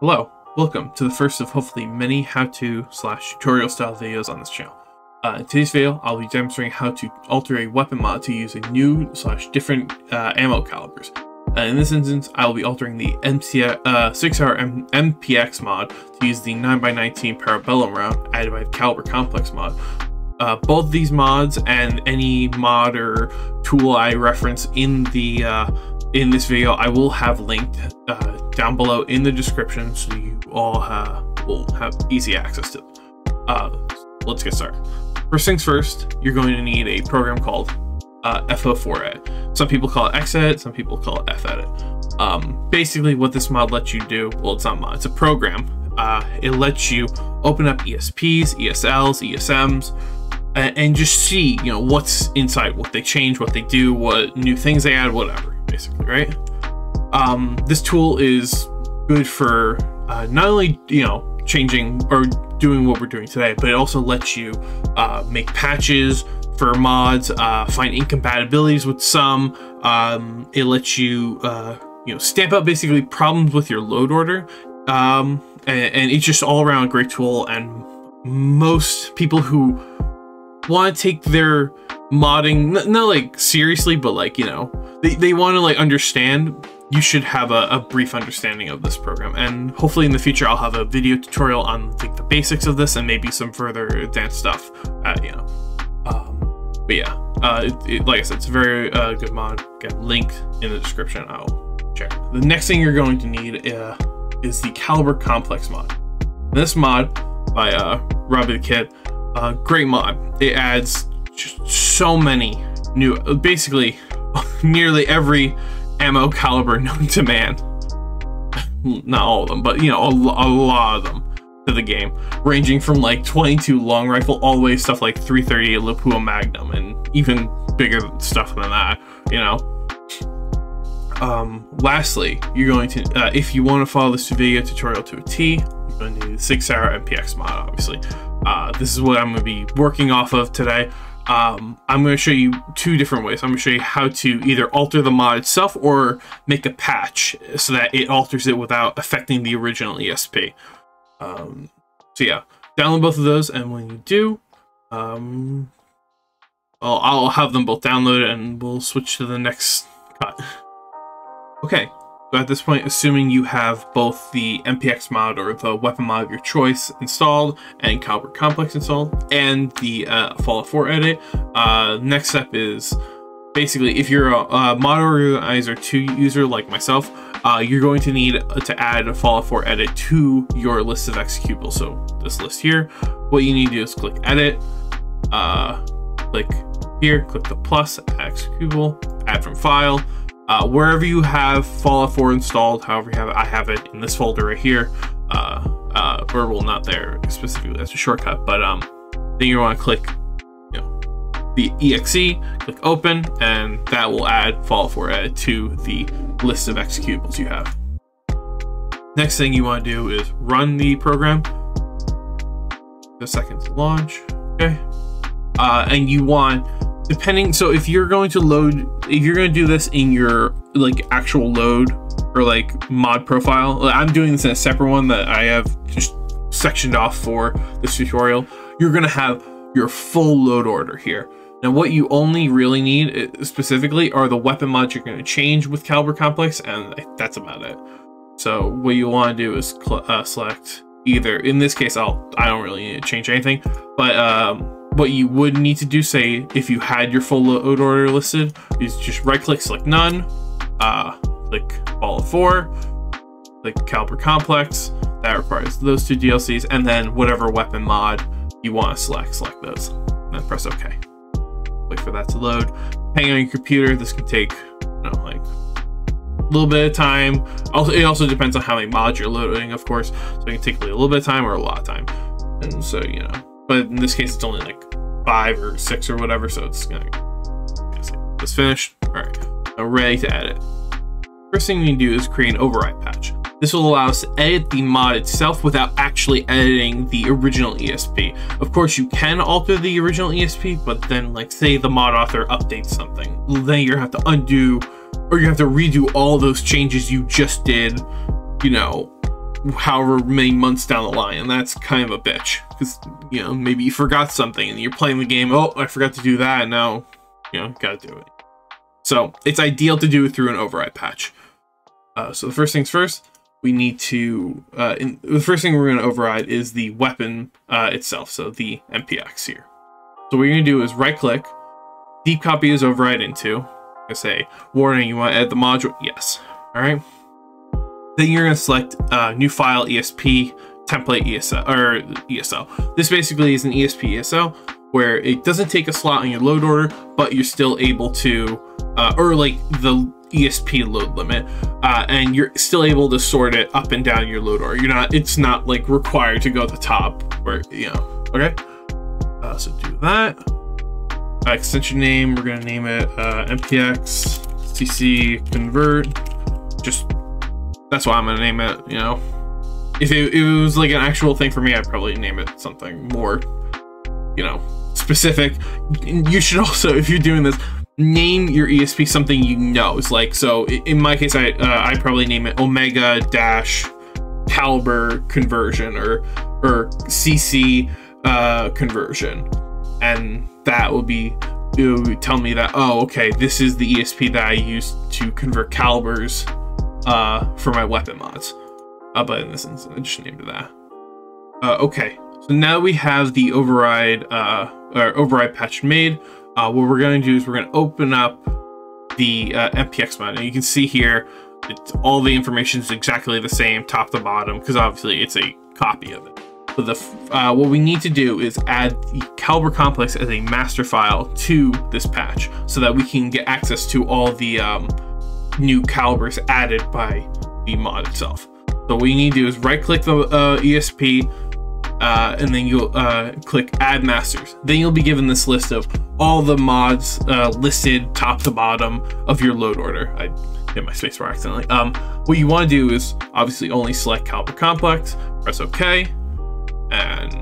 Hello, welcome to the first of hopefully many how-to/tutorial style videos on this channel. In today's video, I'll be demonstrating how to alter a weapon mod to use a new/different ammo calibers. In this instance, I'll be altering the 6R MPX mod to use the 9x19 Parabellum round added by the Caliber Complex mod. Both these mods and any mod or tool I reference in this video, I will have linked down below in the description, so you all will have easy access to them. Let's get started. First things first, you're going to need a program called FO4Edit. Some people call it XEdit, some people call it FEdit. Basically, what this mod lets you do, well, it's not a mod, it's a program. It lets you open up ESPs, ESLs, ESMs, and just see, you know, what's inside, what they change, what they do, what new things they add, whatever. Basically, right? This tool is good for not only, you know, changing or doing what we're doing today, but it also lets you make patches for mods, find incompatibilities with some. It lets you, you know, stamp out basically problems with your load order. And it's just all around a great tool. And most people who want to take their modding, not like seriously, but like, you know, they want to like understand, you should have a brief understanding of this program. And hopefully in the future, I'll have a video tutorial on like the basics of this and maybe some further advanced stuff, you know. But yeah, like I said, it's a very good mod. Again, link in the description, I'll check. The next thing you're going to need is the Caliber Complex mod. This mod by Robbie the Kid, great mod. It adds just so many new, basically, nearly every ammo caliber known to man. Not all of them, but you know, a lot of them to the game, ranging from like 22 long rifle all the way to stuff like 338 Lapua Magnum and even bigger stuff than that, you know. Lastly, you're going to, if you want to follow this video tutorial to a T, you're going to need the 6R MPX mod, obviously. This is what I'm going to be working off of today. I'm going to show you two different ways. I'm going to show you how to either alter the mod itself or make a patch so that it alters it without affecting the original ESP. So yeah, download both of those, and when you do, I'll have them both downloaded and we'll switch to the next cut. Okay, so at this point, assuming you have both the MPX mod or the weapon mod of your choice installed and Caliber Complex installed and the Fallout 4 edit, next step is basically, if you're a Mod Organizer 2 user like myself, you're going to need to add a Fallout 4 edit to your list of executables. So this list here, what you need to do is click edit, click here, click the plus, add executable, add from file. Wherever you have Fallout 4 installed, however you have it, I have it in this folder right here, or well, not there specifically, that's a shortcut, but then you want to click, you know, the exe, click open, and that will add Fallout 4 edit to the list of executables you have. Next thing you want to do is run the program. The second to launch, okay, and you want, depending, so if you're going to load, if you're going to do this in your like actual load or like mod profile, I'm doing this in a separate one that I have just sectioned off for this tutorial, you're going to have your full load order here. Now what you only really need specifically are the weapon mods you're going to change with Caliber Complex, and that's about it. So what you want to do is select either, in this case I don't really need to change anything, but what you would need to do, say, if you had your full load order listed, is just right-click, select none, click Fallout 4, click Caliber Complex. That requires those two DLCs, and then whatever weapon mod you want to select, select those, and then press OK. Wait for that to load. Hang on your computer. This can take, you know, like a little bit of time. Also, it also depends on how many mods you're loading, of course. So it can take a little bit of time or a lot of time, and so, you know. But in this case, it's only like 5 or 6 or whatever, so it's gonna get this finished. All right, now ready to edit. First thing we need to do is create an override patch. This will allow us to edit the mod itself without actually editing the original ESP. Of course, you can alter the original ESP, but then, like, say the mod author updates something, then you have to undo, or you have to redo all those changes you just did, you know, however many months down the line, and that's kind of a bitch, because, you know, maybe you forgot something and you're playing the game, oh, I forgot to do that, and now, you know, gotta do it. So it's ideal to do it through an override patch. So the first things first, we need to, the first thing we're going to override is the weapon itself, so the MPX here. So what you're going to do is right-click, deep copy is override into, I say, warning, you want to add the module? Yes. All right. Then you're going to select new file, ESP, template, ESL, or ESO. This basically is an ESP ESO where it doesn't take a slot on your load order, but you're still able to, or like the ESP load limit, and you're still able to sort it up and down your load order. You're not, it's not like required to go at the top where, you know, okay. So do that. Extension name, we're going to name it MPX CC convert. Just, that's why I'm going to name it, you know. If it was like an actual thing for me, I'd probably name it something more, you know, specific. You should also, if you're doing this, name your ESP something you know. It's like, so in my case, I probably name it Omega dash Caliber conversion or CC conversion, and that will be, it would tell me that, oh, okay, this is the ESP that I used to convert calibers for my weapon mods. But in this instance, I just named it that. Okay, so now we have the override override patch made. What we're going to do is we're going to open up the MPX mod. And you can see here, it's, all the information is exactly the same, top to bottom, because obviously it's a copy of it. So the what we need to do is add the Caliber Complex as a master file to this patch, so that we can get access to all the new calibers added by the mod itself. So what you need to do is right-click the ESP, and then you'll click Add Masters. Then you'll be given this list of all the mods listed top to bottom of your load order. I hit my spacebar accidentally. What you want to do is obviously only select Caliber Complex, press OK. And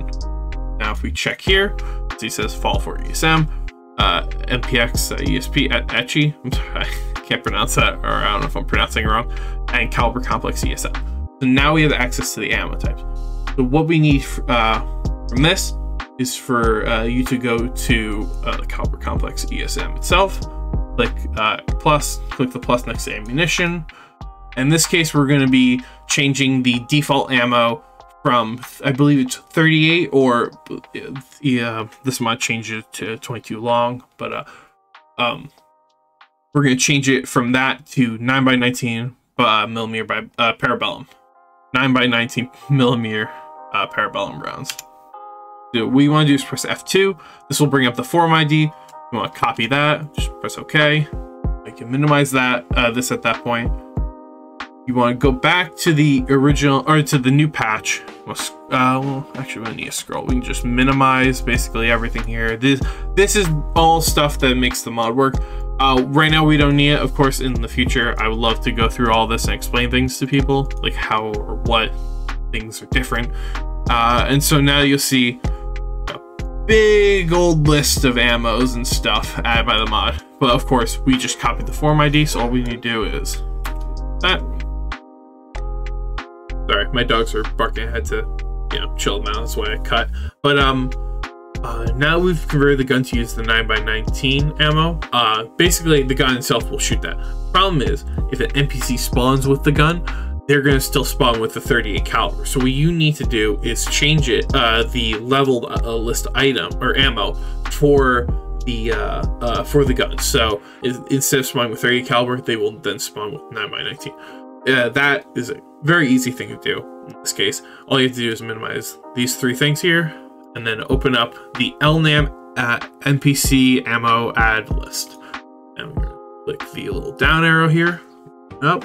now if we check here, it says Fallout 4 ESM, MPX, ESP, Etchy, I'm sorry, I can't pronounce that, or I don't know if I'm pronouncing it wrong, and Caliber Complex ESM. So now we have access to the ammo types. So what we need from this is for you to go to the Caliber Complex ESM itself, click plus, click the plus next to ammunition. In this case, we're going to be changing the default ammo from, I believe it's 38, or yeah, this might change it to 22 long, but we're gonna change it from that to 9x19 millimeter by parabellum, 9x19 millimeter parabellum rounds. So what we want to do is press F2. This will bring up the form ID. You want to copy that. Just press OK. I can minimize that. This at that point. You want to go back to the original, or to the new patch. Well, actually, we don't need to scroll. We can just minimize basically everything here. This is all stuff that makes the mod work. Right now, we don't need it. Of course, in the future, I would love to go through all this and explain things to people, like how or what things are different. And so now you'll see a big old list of ammos and stuff added by the mod. But of course, we just copied the form ID, so all we need to do is that. Sorry, my dogs are barking. I had to, you know, chill them out. That's why I cut. But now we've converted the gun to use the 9x19 ammo. Basically, the gun itself will shoot that. Problem is, if an NPC spawns with the gun, they're going to still spawn with the 38 caliber. So what you need to do is change it, the leveled list item or ammo for the gun. So instead of spawning with 38 caliber, they will then spawn with 9x19. That is a very easy thing to do in this case. All you have to do is minimize these three things here, and then open up the LNAM NPC ammo add list. And we're gonna click the little down arrow here. Up,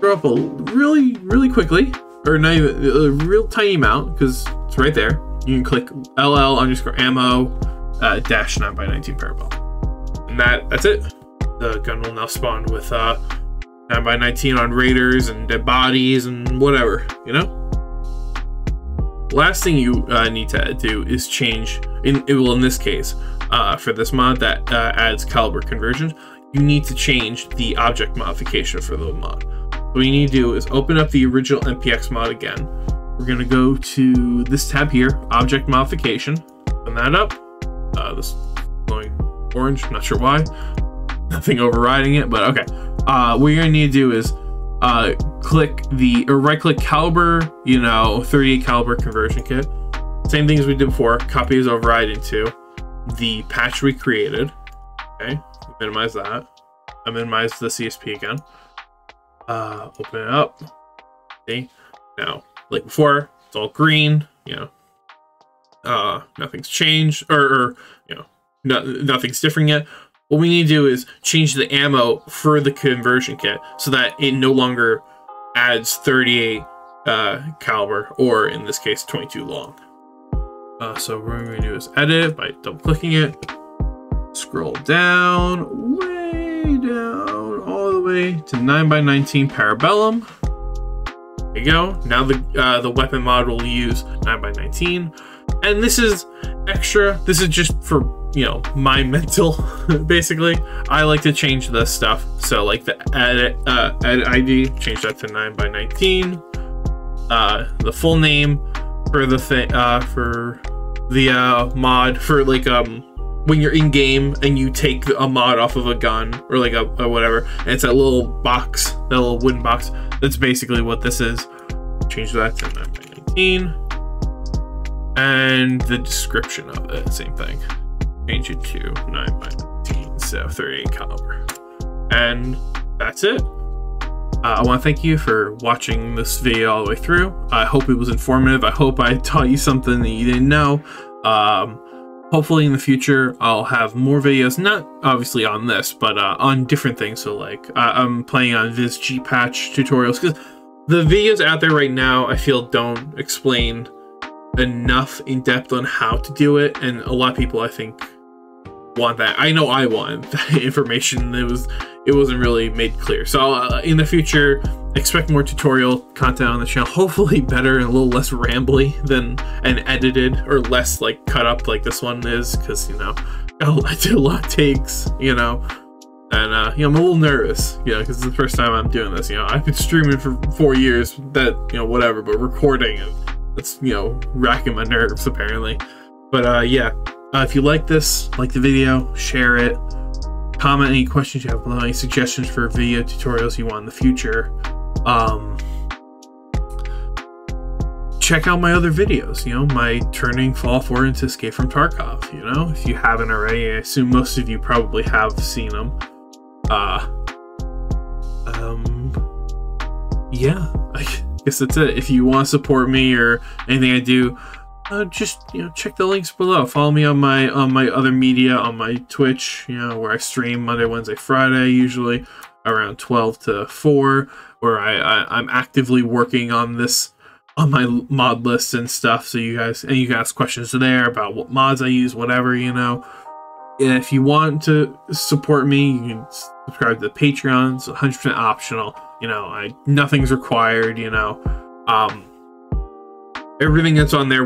throw up a really quickly, or not even a real tiny amount, because it's right there. You can click LL underscore ammo dash 9x19 parabellum, and that's it. The gun will now spawn with 9x19 on raiders and dead bodies and whatever, you know. Last thing you need to do is change, in this case, for this mod that adds caliber conversions, you need to change the object modification for the mod. What we need to do is open up the original MPX mod again. We're going to go to this tab here, Object Modification. Open that up. This is going orange, not sure why. Nothing overriding it, but okay. What you're going to need to do is click the, or right-click Caliber, 38 Caliber Conversion Kit. Same thing as we did before. Copy is override into the patch we created. Okay, minimize that. I minimize the CSP again. Open it up. See? Now, like before, it's all green, nothing's changed, nothing's different yet. What we need to do is change the ammo for the conversion kit so that it no longer adds 38 caliber, or in this case, 22 long. So what we're going to do is edit by double clicking it, scroll down, way down, all the way to 9x19 Parabellum. There you go. Now the weapon mod will use 9x19. And this is extra. This is just for, my mental, basically. I like to change this stuff. So like the edit ID, change that to 9x19. The full name for the thing, mod for like when you're in game and you take a mod off of a gun or like a whatever, and it's that little box, that little wooden box. That's basically what this is. Change that to 9x19, and the description of it, same thing. Change it to 9x19, so 38 caliber, and that's it. I want to thank you for watching this video all the way through. I hope it was informative. I hope I taught you something that you didn't know. Hopefully in the future, I'll have more videos, not obviously on this, but on different things. So like I'm planning on this G-patch tutorials, because the videos out there right now, I feel don't explain enough in depth on how to do it. And a lot of people, I think, want that. I know I want that information that was... it wasn't really made clear. So in the future, expect more tutorial content on the channel, hopefully better and a little less rambly than an edited, or less like cut up like this one is, because I did a lot of takes, and I'm a little nervous, because it's the first time I'm doing this. I've been streaming for 4 years, that whatever, but recording, that's racking my nerves apparently. But yeah, if you like this, like the video, share it. Comment any questions you have below, any suggestions for video tutorials you want in the future. Check out my other videos, my turning Fallout 4 into Escape from Tarkov, if you haven't already. I assume most of you probably have seen them. Yeah, I guess that's it. If you want to support me or anything I do, just check the links below. Follow me on my other media, on my Twitch, where I stream Monday, Wednesday, Friday, usually around 12 to 4, where I'm actively working on this, on my mod list and stuff. So you can ask questions there about what mods I use, whatever. And if you want to support me, you can subscribe to the Patreon. It's 100% optional. Nothing's required. Everything that's on there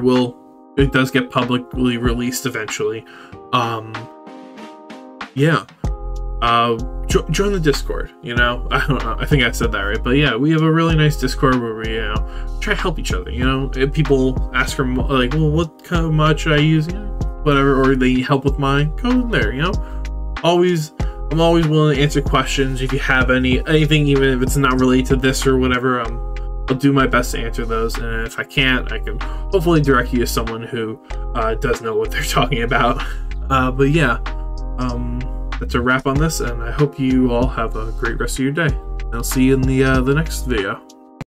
does get publicly released eventually. Yeah. Join the Discord, I don't know. I think I said that right, but yeah, we have a really nice Discord where we, try to help each other, People ask for, like, well, what kind of mod should I use, whatever, or they need help with mine, go in there, I'm always willing to answer questions if you have anything, even if it's not related to this or whatever. I'll do my best to answer those, and if I can't, I can hopefully direct you to someone who does know what they're talking about. But yeah, that's a wrap on this, and I hope you all have a great rest of your day. I'll see you in the next video.